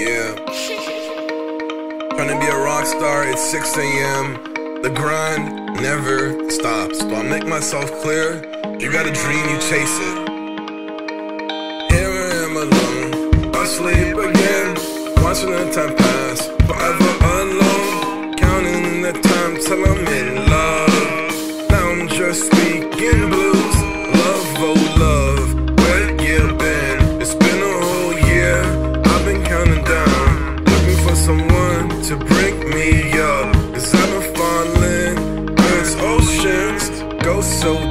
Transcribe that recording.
Yeah. Trying to be a rock star, it's 6 a.m. The grind never stops. So I make myself clear, you got a dream, you chase it. Here I am alone, asleep again, watching the time pass, forever alone, counting the time till I'm in love. Now I'm just speaking blues, love, oh love. To bring me up, 'cause I've been falling, earth's oceans go so deep.